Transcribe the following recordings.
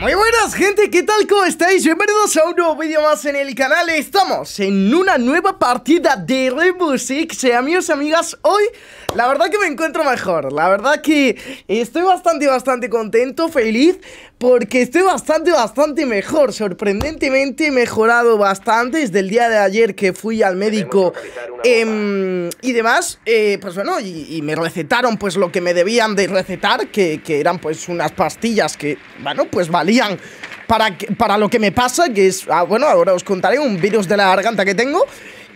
Muy buenas, gente, ¿qué tal? ¿Cómo estáis? Bienvenidos a un nuevo vídeo más en el canal. Estamos en una nueva partida de Rainbow Six. Amigos, amigas, hoy la verdad que me encuentro mejor. La verdad que estoy bastante contento, feliz, porque estoy bastante mejor. Sorprendentemente he mejorado bastante desde el día de ayer que fui al médico y demás. Pues bueno, y me recetaron pues lo que me debían de recetar, que eran pues unas pastillas que, bueno, pues valían para lo que me pasa, que es, bueno, ahora os contaré un virus de la garganta que tengo.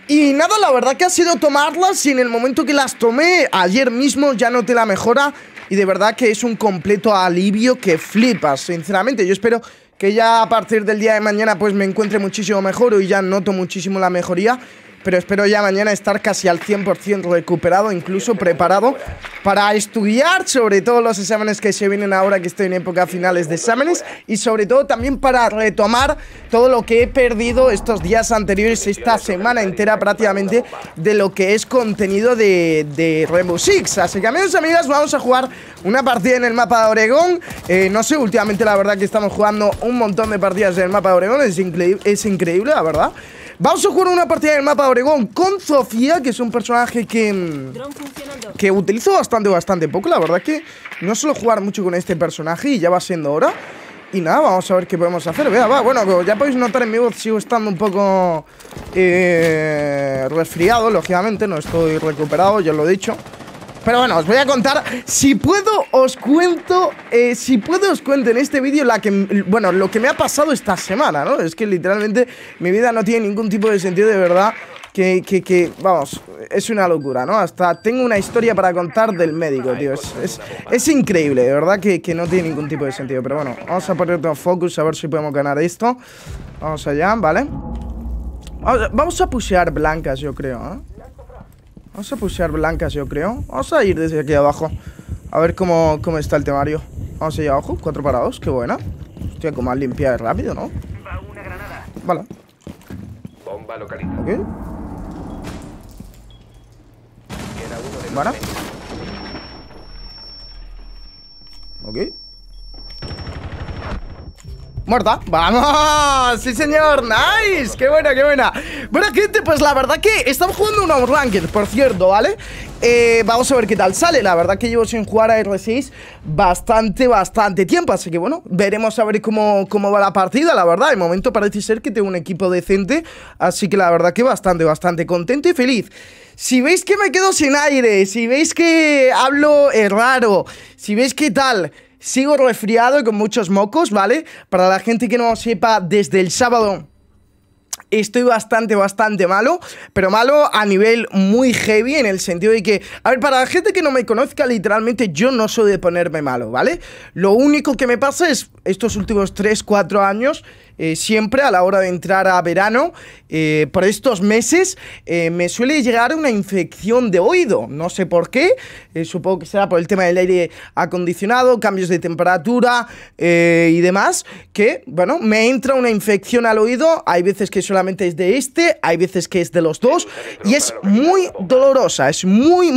Y nada, la verdad que ha sido tomarlas, y en el momento que las tomé ayer mismo ya noté la mejora, y de verdad que es un completo alivio que flipas, sinceramente. Yo espero que ya a partir del día de mañana pues me encuentre muchísimo mejor. Hoy ya noto muchísimo la mejoría, pero espero ya mañana estar casi al 100% recuperado, incluso preparado para estudiar sobre todo los exámenes que se vienen ahora, que estoy en época finales de exámenes, y sobre todo también para retomar todo lo que he perdido estos días anteriores, esta semana entera prácticamente, de lo que es contenido de Rainbow Six. Así que, amigos y amigas, vamos a jugar una partida en el mapa de Oregón. No sé, últimamente la verdad que estamos jugando un montón de partidas en el mapa de Oregón, es increíble la verdad. Vamos a jugar una partida en el mapa de Oregón con Zofia, que es un personaje que utilizo bastante poco. La verdad es que no suelo jugar mucho con este personaje y ya va siendo hora. Y nada, vamos a ver qué podemos hacer. Vea, va, bueno, como ya podéis notar en mi voz, sigo estando un poco resfriado, lógicamente. No estoy recuperado, ya os lo he dicho. Pero bueno, os voy a contar, si puedo os cuento en este vídeo bueno, lo que me ha pasado esta semana, ¿no? Es que literalmente mi vida no tiene ningún tipo de sentido, de verdad, que vamos, es una locura, ¿no? Hasta tengo una historia para contar del médico, tío, es increíble, de verdad que no tiene ningún tipo de sentido. Pero bueno, vamos a poner otro focus, a ver si podemos ganar esto. Vamos allá, ¿vale? Vamos a pushear blancas, yo creo, ¿eh? Vamos a pushear blancas, yo creo. Vamos a ir desde aquí abajo, a ver cómo está el temario. Vamos allá abajo, 4 para 2, qué buena. Hostia, como más limpia y rápido, ¿no? Vale. Bomba localizada. Ok. Vale. Ok. Muerta, vamos, sí señor, nice, qué buena, qué buena. Bueno, gente, pues la verdad que estamos jugando un outranker, por cierto, ¿vale? Vamos a ver qué tal sale. La verdad que llevo sin jugar a R6 bastante tiempo, así que bueno, veremos a ver cómo va la partida. La verdad, de momento parece ser que tengo un equipo decente, así que la verdad que bastante contento y feliz. Si veis que me quedo sin aire, si veis que hablo raro, si veis que tal, sigo resfriado y con muchos mocos, ¿vale? Para la gente que no sepa, desde el sábado estoy bastante malo, pero malo a nivel muy heavy, en el sentido de que, a ver, para la gente que no me conozca, literalmente yo no soy de ponerme malo, ¿vale? Lo único que me pasa es, estos últimos 3-4 años, siempre a la hora de entrar a verano, por estos meses, me suele llegar una infección de oído, no sé por qué, supongo que será por el tema del aire acondicionado, cambios de temperatura y demás, que, bueno, me entra una infección al oído. Hay veces que solamente es de este, hay veces que es de los dos, y es muy dolorosa, es muy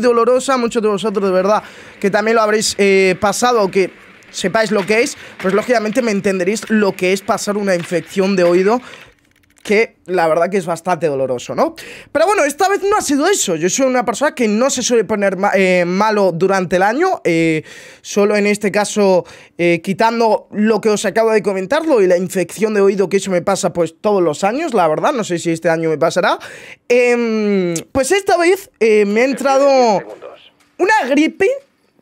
dolorosa. Muchos de vosotros, de verdad, que también lo habréis pasado, que sepáis lo que es, pues lógicamente me entenderéis lo que es pasar una infección de oído, que la verdad que es bastante doloroso, ¿no? Pero bueno, esta vez no ha sido eso. Yo soy una persona que no se suele poner malo durante el año, solo en este caso, quitando lo que os acabo de comentarlo y la infección de oído, que eso me pasa pues todos los años, la verdad. No sé si este año me pasará. Pues esta vez me ha entrado una gripe,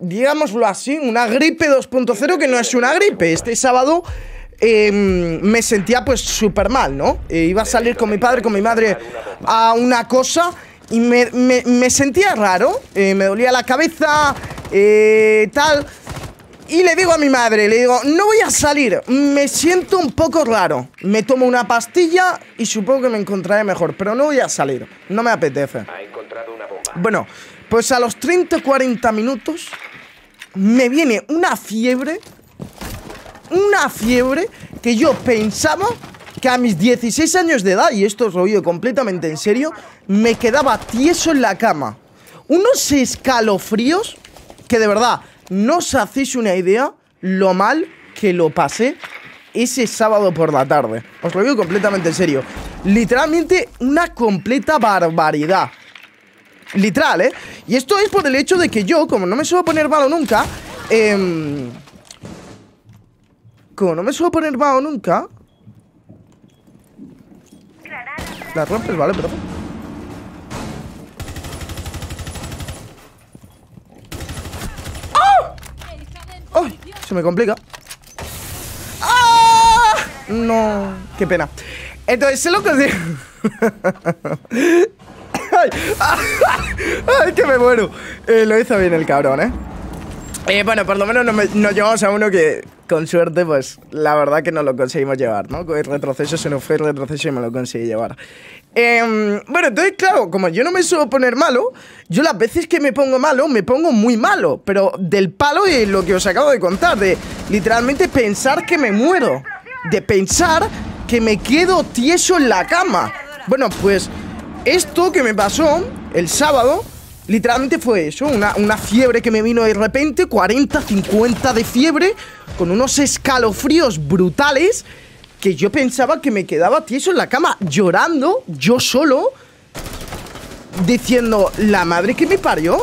digámoslo así, una gripe 2.0, que no es una gripe. Este sábado me sentía pues súper mal, ¿no? Iba a salir con mi padre, con mi madre a una cosa, y me sentía raro, me dolía la cabeza, tal. Y le digo a mi madre, le digo, no voy a salir, me siento un poco raro, me tomo una pastilla y supongo que me encontraré mejor, pero no voy a salir, no me apetece. Bueno, pues a los 30-40 minutos me viene una fiebre. Una fiebre que yo pensaba que a mis 16 años de edad, y esto os lo digo completamente en serio, me quedaba tieso en la cama. Unos escalofríos que de verdad no os hacéis una idea lo mal que lo pasé ese sábado por la tarde. Os lo digo completamente en serio. Literalmente una completa barbaridad. Literal, ¿eh? Y esto es por el hecho de que yo, como no me suelo poner malo nunca, La rompes, ¿vale? Pero... ¡ah! ¡Oh! Se me complica. ¡Ah! No, qué pena. Entonces, sé lo que os digo. ¡Ay! ¡Ay, que me muero! Lo hizo bien el cabrón, ¿eh? Bueno, por lo menos nos llevamos a uno que, con suerte, pues la verdad que no lo conseguimos llevar, ¿no? Con el retroceso se nos fue el retroceso y me lo conseguí llevar. Bueno, entonces, claro, como yo no me suelo poner malo, yo las veces que me pongo malo, me pongo muy malo. Pero del palo es lo que os acabo de contar, de literalmente pensar que me muero. De pensar que me quedo tieso en la cama. Bueno, pues esto que me pasó el sábado... literalmente fue eso, una fiebre que me vino de repente, 40, 50 de fiebre, con unos escalofríos brutales, que yo pensaba que me quedaba tieso en la cama, llorando, yo solo, diciendo, la madre que me parió,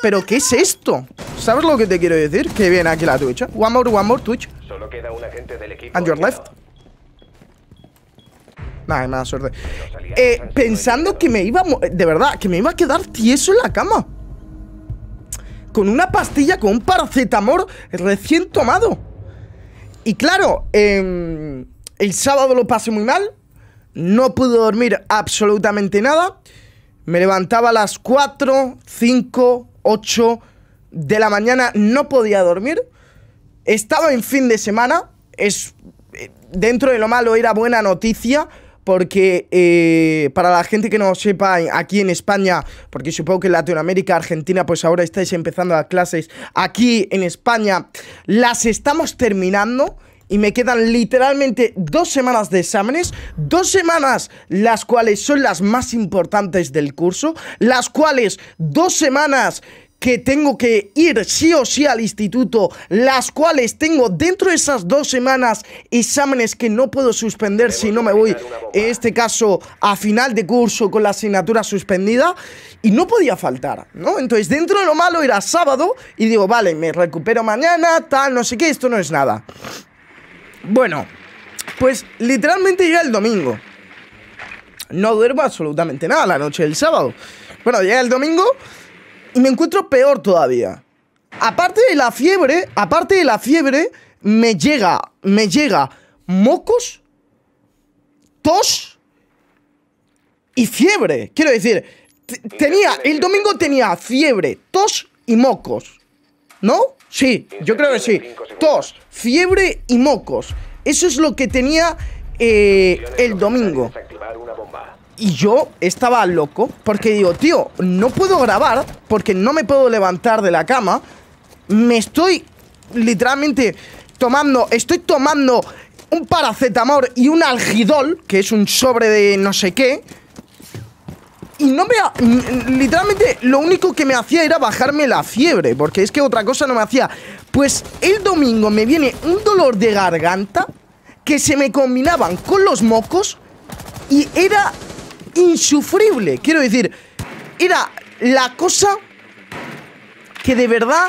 pero ¿qué es esto? ¿Sabes lo que te quiero decir? Que viene aquí la Twitch, ¿eh? One more Twitch. Solo queda un agente del equipo. And your left. Nada, nada, suerte. Pensando que me iba a... de verdad, que me iba a quedar tieso en la cama. Con una pastilla, con un paracetamol recién tomado. Y claro, el sábado lo pasé muy mal. No pude dormir absolutamente nada. Me levantaba a las 4, 5, 8 de la mañana. No podía dormir. Estaba en fin de semana. Es... dentro de lo malo era buena noticia. Porque para la gente que no sepa, aquí en España, porque supongo que en Latinoamérica, Argentina, pues ahora estáis empezando las clases. Aquí en España las estamos terminando y me quedan literalmente 2 semanas de exámenes, 2 semanas las cuales son las más importantes del curso, las cuales 2 semanas... que tengo que ir sí o sí al instituto, las cuales tengo dentro de esas 2 semanas exámenes que no puedo suspender si no me voy, en este caso, a final de curso con la asignatura suspendida, y no podía faltar, ¿no? Entonces, dentro de lo malo era sábado, y digo, vale, me recupero mañana, tal, no sé qué, esto no es nada. Bueno, pues literalmente llega el domingo. No duermo absolutamente nada la noche del sábado. Bueno, llega el domingo... y me encuentro peor todavía. Aparte de la fiebre, me llega mocos, tos y fiebre. Quiero decir, el domingo tenía fiebre, tos y mocos. ¿No? Sí, yo creo que sí. Tos, fiebre y mocos. Eso es lo que tenía el domingo. Y yo estaba loco, porque digo, tío, no puedo grabar, porque no me puedo levantar de la cama. Me estoy, literalmente, tomando un paracetamol y un algidol, que es un sobre de no sé qué. Y no me... literalmente, lo único que me hacía era bajarme la fiebre, porque es que otra cosa no me hacía. Pues el domingo me viene un dolor de garganta, que se me combinaban con los mocos, y era... insufrible, quiero decir, era la cosa que de verdad,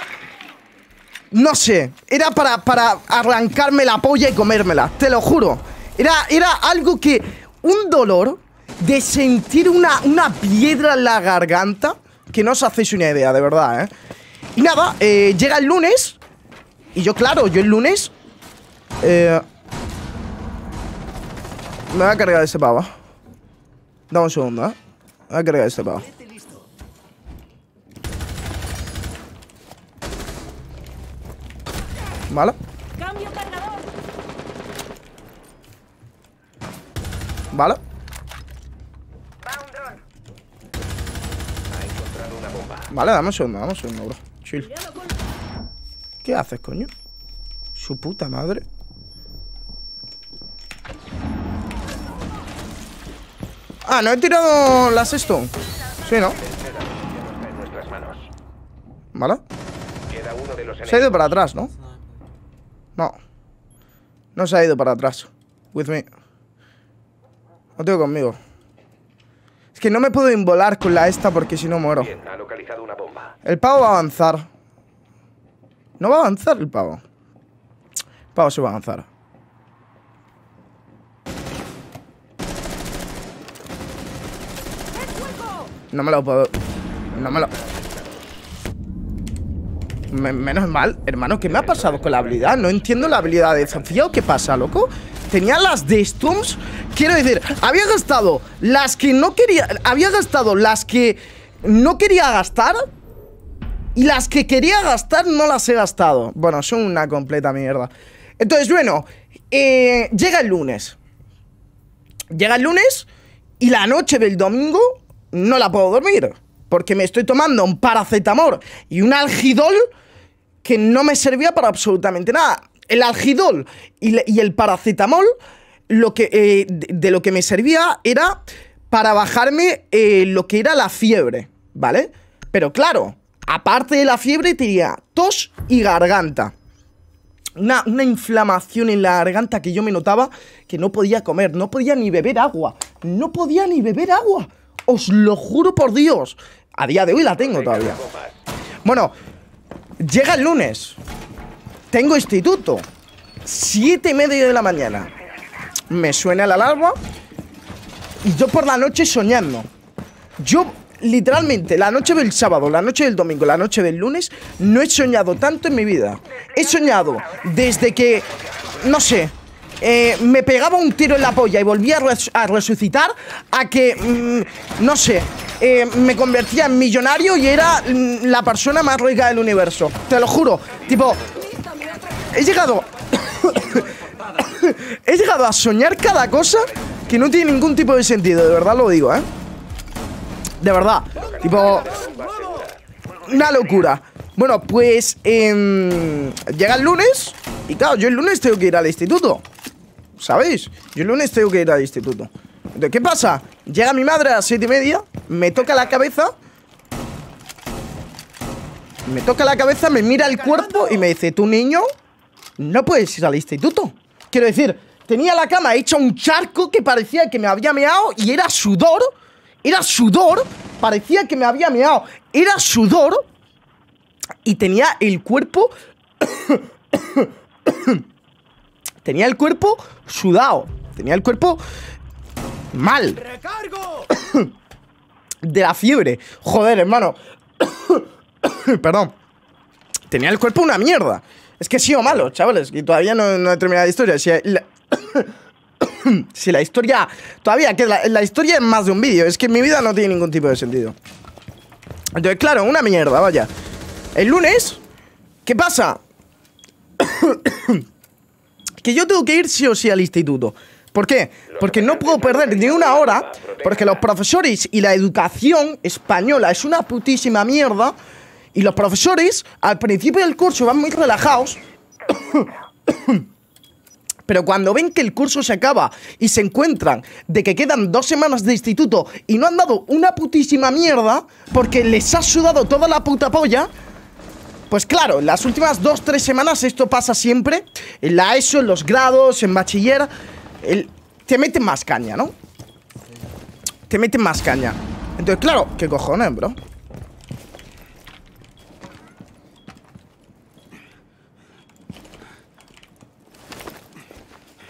no sé, era para arrancarme la polla y comérmela, te lo juro. Era algo que, un dolor de sentir una piedra en la garganta, que no os hacéis una idea, de verdad, ¿eh? Y nada, llega el lunes, y yo, claro, yo el lunes, me voy a cargar ese pavo. Dame un segundo, ¿eh? Voy a cargar este pavo. ¿Vale? ¿Vale? Vale, dame un segundo, bro. Chill. ¿Qué haces, coño? Su puta madre. Ah, no he tirado las stone. Sí, ¿no? ¿Vale? Se ha ido para atrás, ¿no? No. No se ha ido para atrás. With me. Lo tengo conmigo. Es que no me puedo involar con la esta porque si no muero. Bien, ha localizado una bomba. El pavo va a avanzar. No va a avanzar el pavo. El pavo sí va a avanzar. No me lo puedo. No me lo. Menos mal, hermano, ¿qué me ha pasado con la habilidad? No entiendo la habilidad de Zofia, ¿o qué pasa, loco? Tenía las de Stumps. Quiero decir, había gastado las que no quería. Había gastado las que no quería gastar. Y las que quería gastar no las he gastado. Bueno, son una completa mierda. Entonces, bueno, llega el lunes. Llega el lunes y la noche del domingo no la puedo dormir. Porque me estoy tomando un paracetamol y un algidol que no me servía para absolutamente nada. El algidol y el paracetamol, lo que, de lo que me servía era para bajarme lo que era la fiebre, ¿vale? Pero claro, aparte de la fiebre tenía tos y garganta. Una inflamación en la garganta que yo me notaba que no podía comer, no podía ni beber agua. No podía ni beber agua. Os lo juro por Dios. A día de hoy la tengo todavía. Bueno, llega el lunes. Tengo instituto. 7:30 de la mañana. Me suena la alarma. Y yo por la noche soñando. Yo, literalmente, la noche del sábado, la noche del domingo, la noche del lunes, no he soñado tanto en mi vida. He soñado desde que, no sé, me pegaba un tiro en la polla y volvía a resucitar, a que, no sé, me convertía en millonario y era la persona más rica del universo. Te lo juro. Tipo, he llegado he llegado a soñar cada cosa que no tiene ningún tipo de sentido. De verdad lo digo, ¿eh? De verdad. Tipo, una locura. Bueno, pues llega el lunes. Y claro, yo el lunes tengo que ir al instituto, ¿sabéis? Yo el lunes tengo que ir al instituto. Entonces, ¿qué pasa? Llega mi madre a las 7:30. Me toca la cabeza. Me toca la cabeza, me mira el cuerpo y me dice: tú, niño, no puedes ir al instituto. Quiero decir, tenía la cama hecha un charco que parecía que me había meado. Y era sudor. Era sudor. Parecía que me había meado. Era sudor. Y tenía el cuerpo tenía el cuerpo sudado. Tenía el cuerpo mal. ¡Recargo! De la fiebre. Joder, hermano. Perdón. Tenía el cuerpo una mierda. Es que he sido malo, chavales. Y todavía no he terminado la historia. Si la historia... Todavía, que la historia es más de un vídeo. Es que mi vida no tiene ningún tipo de sentido. Entonces, claro, una mierda, vaya. El lunes, ¿qué pasa? Que yo tengo que ir sí o sí al instituto. ¿Por qué? Porque no puedo perder ni una hora. Porque los profesores y la educación española es una putísima mierda. Y los profesores al principio del curso van muy relajados. Pero cuando ven que el curso se acaba y se encuentran de que quedan 2 semanas de instituto y no han dado una putísima mierda porque les ha sudado toda la puta polla, pues claro, las últimas 2 o 3 semanas esto pasa siempre. En la ESO, en los grados, en bachiller, te meten más caña, ¿no? Te meten más caña. Entonces, claro, ¿qué cojones, bro?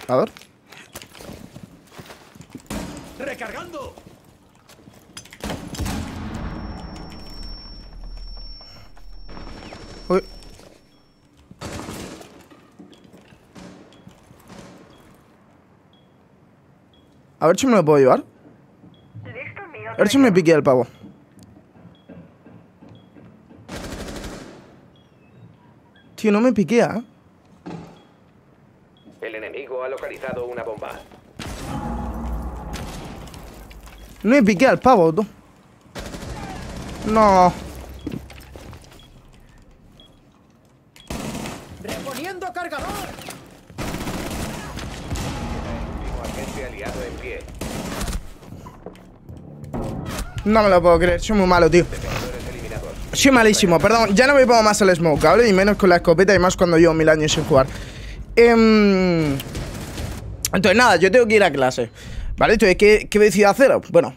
A ver. Recargando. Uy. A ver si me lo puedo llevar. A ver si me piqué el pavo. Tío, no me piquea, ¿eh? El enemigo ha localizado una bomba. No me piqué al pavo, tú. No. Reponiendo cargador. Agente aliado en pie. No me lo puedo creer, soy muy malo, tío. Soy malísimo, perdón. Ya no me pongo más el smoke, ¿vale? Y menos con la escopeta y más cuando llevo 1000 años sin jugar. Entonces nada, yo tengo que ir a clase, ¿vale? Entonces, ¿qué decido hacer? Bueno,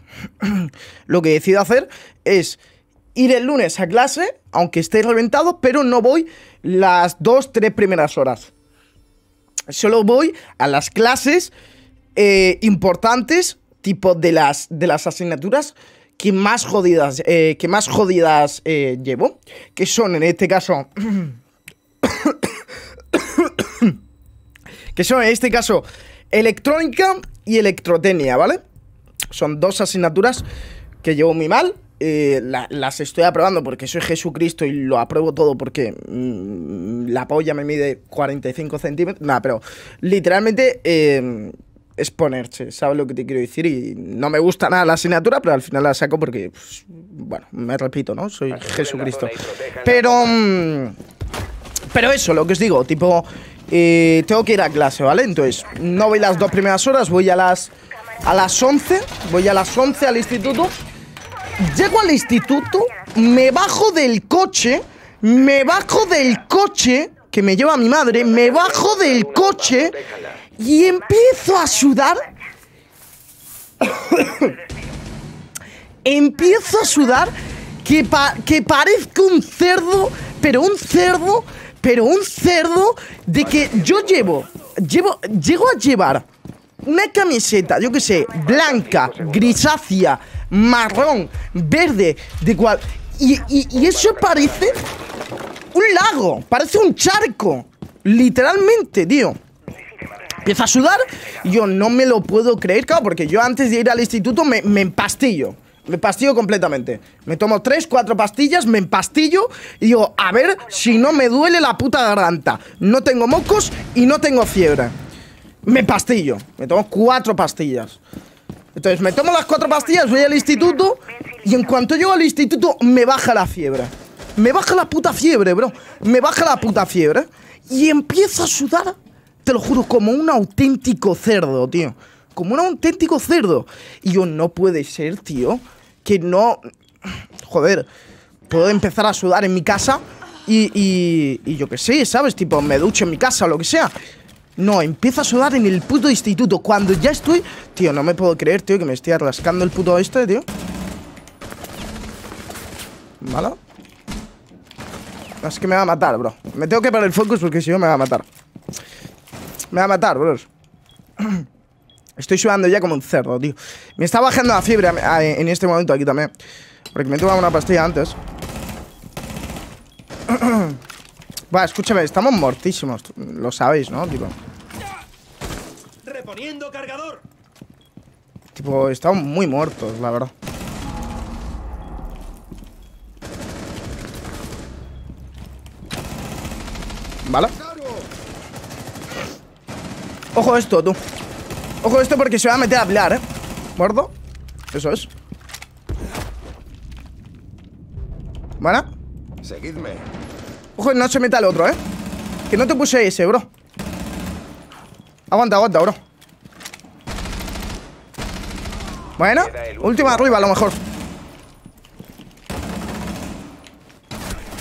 lo que decido hacer es ir el lunes a clase, aunque esté reventado, pero no voy las 2-3 primeras horas. Solo voy a las clases importantes, tipo de las asignaturas que más jodidas llevo, que son en este caso que son en este caso electrónica y electrotecnia, ¿vale? Son dos asignaturas que llevo muy mal. Las estoy aprobando porque soy Jesucristo y lo apruebo todo porque la polla me mide 45 centímetros. Nada, pero literalmente es ponerse, ¿sabes lo que te quiero decir? Y no me gusta nada la asignatura, pero al final la saco porque, pues, bueno, me repito, ¿no? Soy Jesucristo. Pero eso, lo que os digo, tipo, tengo que ir a clase, ¿vale? Entonces, no voy las 2 primeras horas, voy a las 11, voy a las 11 al instituto. Llego al instituto, me bajo del coche, que me lleva mi madre, me bajo del coche y empiezo a sudar. Empiezo a sudar que parezco un cerdo, pero un cerdo de que yo llego a llevar una camiseta, yo qué sé, blanca, grisácea, marrón, verde, de cual... Y eso parece un lago, parece un charco, literalmente, tío. Empiezo a sudar, yo no me lo puedo creer, claro, porque yo antes de ir al instituto me empastillo. Me pastillo completamente. Me tomo 3-4 pastillas, me empastillo y digo, a ver si no me duele la puta garganta. No tengo mocos y no tengo fiebre. Me pastillo. Me tomo 4 pastillas. Entonces me tomo las 4 pastillas, voy al instituto y en cuanto llego al instituto me baja la fiebre. Me baja la puta fiebre, bro. Me baja la puta fiebre y empiezo a sudar, te lo juro, como un auténtico cerdo, tío. Como un auténtico cerdo. Y yo, no puede ser, tío, que no... Joder, puedo empezar a sudar en mi casa y yo qué sé, ¿sabes? Tipo, me ducho en mi casa o lo que sea. No, empiezo a sudar en el puto instituto cuando ya estoy... Tío, no me puedo creer, tío, que me estoy arrascando el puto este, tío. ¿Vale? Es que me va a matar, bro. Me tengo que parar el focus porque si no me va a matar. Me va a matar, bros. Estoy sudando ya como un cerdo, tío. Me está bajando la fiebre en este momento aquí también, porque me he tomado una pastilla antes. Va, escúchame, estamos mortísimos. Lo sabéis, ¿no? Tipo, reponiendo cargador. Tipo, estamos muy muertos, la verdad. ¿Vale? Ojo esto, tú. Ojo esto porque se va a meter a hablar, ¿eh? ¿Muerto? Eso es. ¿Vale? Seguidme. Ojo, no se meta el otro, ¿eh? Que no te puse ese, bro. Aguanta, aguanta, bro. Bueno, última arriba, a lo mejor.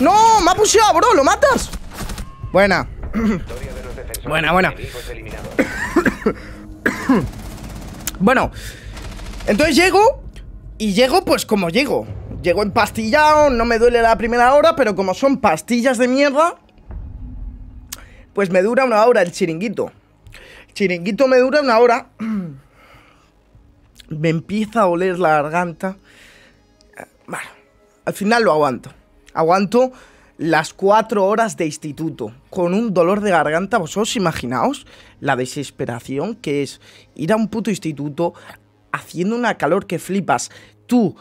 ¡No! ¡Me ha puseado, bro! ¡Lo matas! Buena. Buena, buena. Bueno, entonces llego y llego pues como llego. Llego empastillado, no me duele la primera hora, pero como son pastillas de mierda, pues me dura una hora el chiringuito. El chiringuito me dura una hora. Me empieza a oler la garganta. Bueno, al final lo aguanto. Aguanto las 4 horas de instituto con un dolor de garganta. ¿Vosotros imaginaos la desesperación que es ir a un puto instituto haciendo una calor que flipas, tú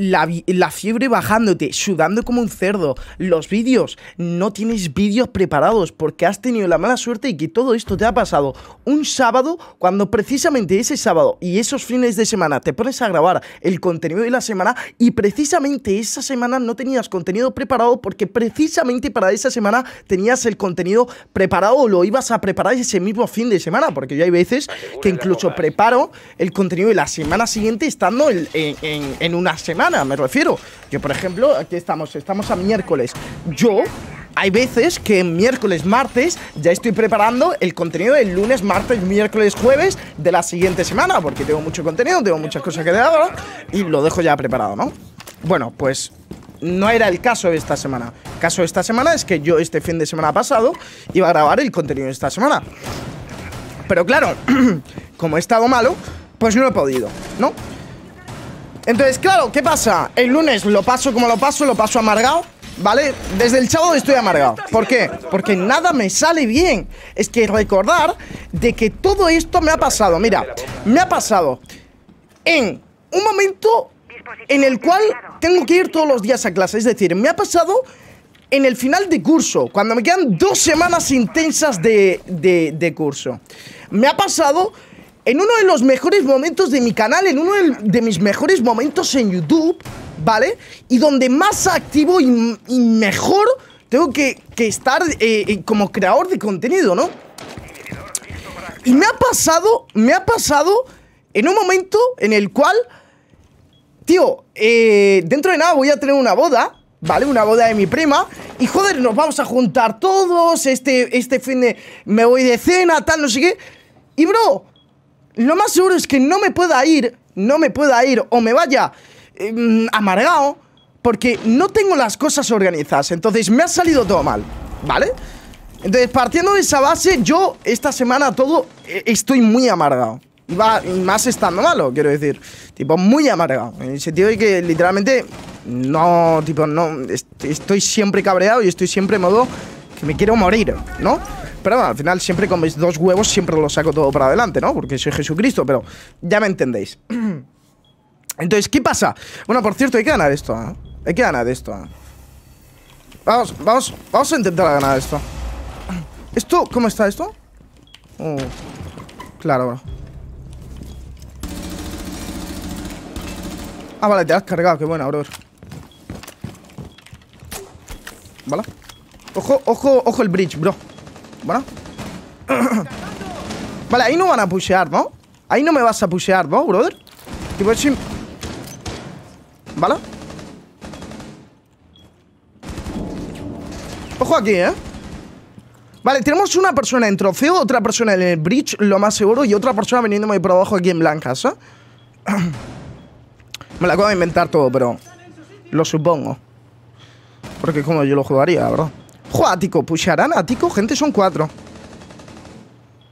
la fiebre bajándote, sudando como un cerdo, los vídeos, no tienes vídeos preparados porque has tenido la mala suerte y que todo esto te ha pasado un sábado, cuando precisamente ese sábado y esos fines de semana te pones a grabar el contenido de la semana y precisamente esa semana no tenías contenido preparado porque precisamente para esa semana tenías el contenido preparado, lo ibas a preparar ese mismo fin de semana, porque yo hay veces que incluso preparo el contenido de la semana siguiente estando en una semana, me refiero. Yo, por ejemplo, aquí estamos a miércoles. Yo Hay veces que miércoles, martes ya estoy preparando el contenido del lunes, martes, miércoles, jueves de la siguiente semana, porque tengo mucho contenido, tengo muchas cosas que dar, ¿no? Y lo dejo ya preparado, ¿no? Bueno, pues no era el caso de esta semana. El caso de esta semana es que yo este fin de semana pasado iba a grabar el contenido de esta semana. Pero claro, como he estado malo, pues no lo he podido, ¿no? Entonces, claro, ¿qué pasa? El lunes lo paso como lo paso amargado, ¿vale? Desde el sábado estoy amargado. ¿Por qué? Porque nada me sale bien. Es que recordar de que todo esto me ha pasado. Mira, me ha pasado en un momento en el cual tengo que ir todos los días a clase. Es decir, me ha pasado en el final de curso, cuando me quedan 2 semanas intensas de curso. Me ha pasado en uno de los mejores momentos de mi canal, en uno de mis mejores momentos en YouTube, ¿vale? Y donde más activo y mejor tengo que estar como creador de contenido, ¿no? Y me ha pasado en un momento en el cual, tío, dentro de nada voy a tener una boda, ¿vale? Una boda de mi prima. Y joder, nos vamos a juntar todos. Este fin de... me voy de cena, tal, no sé qué. Y bro, lo más seguro es que no me pueda ir o me vaya amargado, porque no tengo las cosas organizadas. Entonces me ha salido todo mal, ¿vale? Entonces, partiendo de esa base, yo esta semana todo estoy muy amargado. Y más estando malo, quiero decir. Tipo, muy amargado. En el sentido de que literalmente no, tipo, no. Estoy siempre cabreado y estoy siempre en modo que me quiero morir, ¿no? Pero bueno, al final siempre con mis 2 huevos siempre lo saco todo para adelante, ¿no? Porque soy Jesucristo, pero ya me entendéis. Entonces, ¿qué pasa? Bueno, por cierto, hay que ganar esto, ¿eh? Hay que ganar esto, ¿eh? Vamos a intentar ganar esto. ¿Esto? ¿Cómo está esto? Oh, claro, bro. Ah, vale, te has cargado, qué buena, bro. Vale. Ojo, ojo, ojo el bridge, bro. Bueno. Vale, ahí no van a pushear, ¿no? Ahí no me vas a pushear, ¿no, brother? Tipo, es... Vale. Ojo aquí, ¿eh? Vale, tenemos una persona en trofeo, otra persona en el bridge, lo más seguro, y otra persona viniendo muy por abajo aquí en blancas, ¿eh? Me la acabo de inventar todo, pero lo supongo. Porque como yo lo jugaría, bro. Joder, ático, pusharán ático, gente, son 4.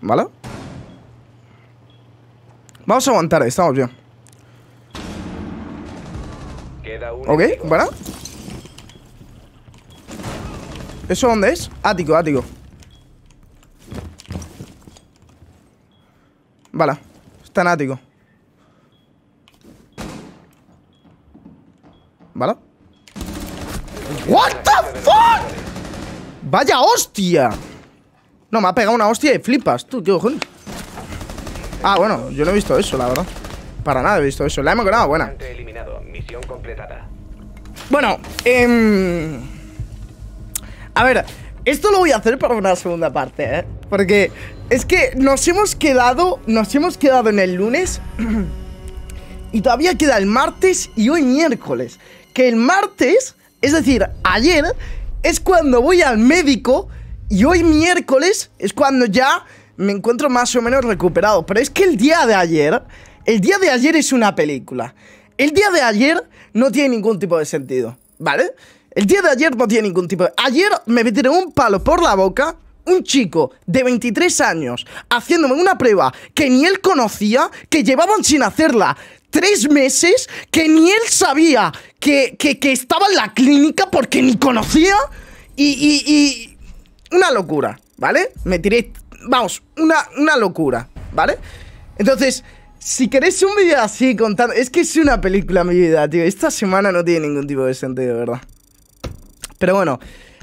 ¿Vale? Vamos a aguantar, estamos bien. Ok, ¿vale? ¿Eso dónde es? Ático, ático. Vale, está en ático. ¿Vale? ¡What the fuck! ¡Vaya hostia! No, me ha pegado una hostia y flipas. Tú, qué cojones. Ah, bueno, yo no he visto eso, la verdad. Para nada he visto eso. La hemos ganado, buena. Bueno, a ver, esto lo voy a hacer para una segunda parte, ¿eh? Porque es que nos hemos quedado en el lunes. Y todavía queda el martes y hoy miércoles. Que el martes, es decir, ayer, es cuando voy al médico. Y hoy miércoles es cuando ya me encuentro más o menos recuperado. Pero es que el día de ayer es una película. El día de ayer no tiene ningún tipo de sentido, ¿vale? El día de ayer no tiene ningún tipo de... Ayer me metieron un palo por la boca. Un chico de 23 años haciéndome una prueba que ni él conocía, que llevaban sin hacerla 3 meses, que ni él sabía que estaba en la clínica porque ni conocía. Y una locura, ¿vale? Me tiré, vamos, una locura, ¿vale? Entonces, si queréis un vídeo así contando... Es que es una película mi vida, tío. Esta semana no tiene ningún tipo de sentido, ¿verdad? Pero bueno...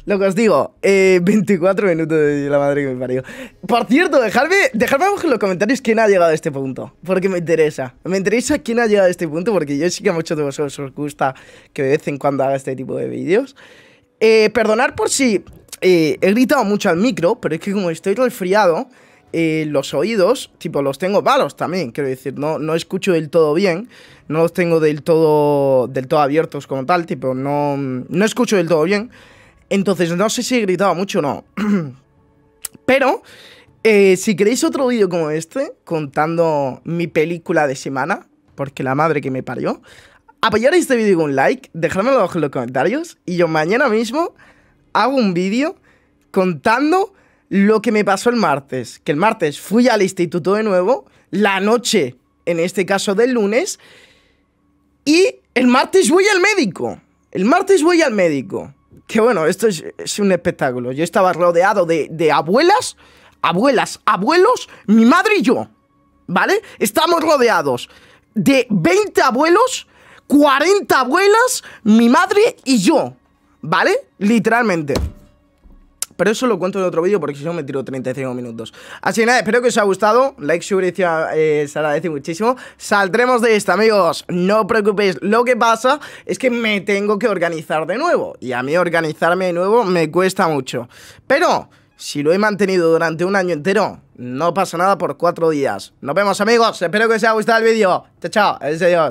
Lo que os digo, 24 minutos de la madre que me parió. Por cierto, dejadme abajo en los comentarios quién ha llegado a este punto, porque me interesa. Me interesa quién ha llegado a este punto, porque yo sí que a muchos de vosotros os gusta que de vez en cuando haga este tipo de vídeos. Perdonad por si he gritado mucho al micro, pero es que como estoy resfriado, los oídos, tipo, los tengo malos también, quiero decir, no escucho del todo bien. No los tengo del todo abiertos como tal, tipo, no escucho del todo bien. Entonces no sé si he gritado mucho o no. Pero si queréis otro vídeo como este, contando mi película de semana, porque la madre que me parió, apoyar este vídeo con un like, dejármelo abajo en los comentarios, y yo mañana mismo hago un vídeo contando lo que me pasó el martes. Que el martes fui al instituto de nuevo, la noche, en este caso del lunes, y el martes voy al médico. El martes voy al médico. Que bueno, esto es un espectáculo. Yo estaba rodeado de abuelas, abuelos, mi madre y yo, ¿vale? Estamos rodeados de 20 abuelos, 40 abuelas, mi madre y yo, ¿vale? Literalmente. Pero eso lo cuento en otro vídeo porque si no me tiro 35 minutos. Así que nada, espero que os haya gustado. Like, suscripción, se agradece muchísimo. Saldremos de esta, amigos. No os preocupéis. Lo que pasa es que me tengo que organizar de nuevo. Y a mí organizarme de nuevo me cuesta mucho. Pero si lo he mantenido durante un año entero, no pasa nada por 4 días. Nos vemos, amigos. Espero que os haya gustado el vídeo. Chao, chao. Adiós.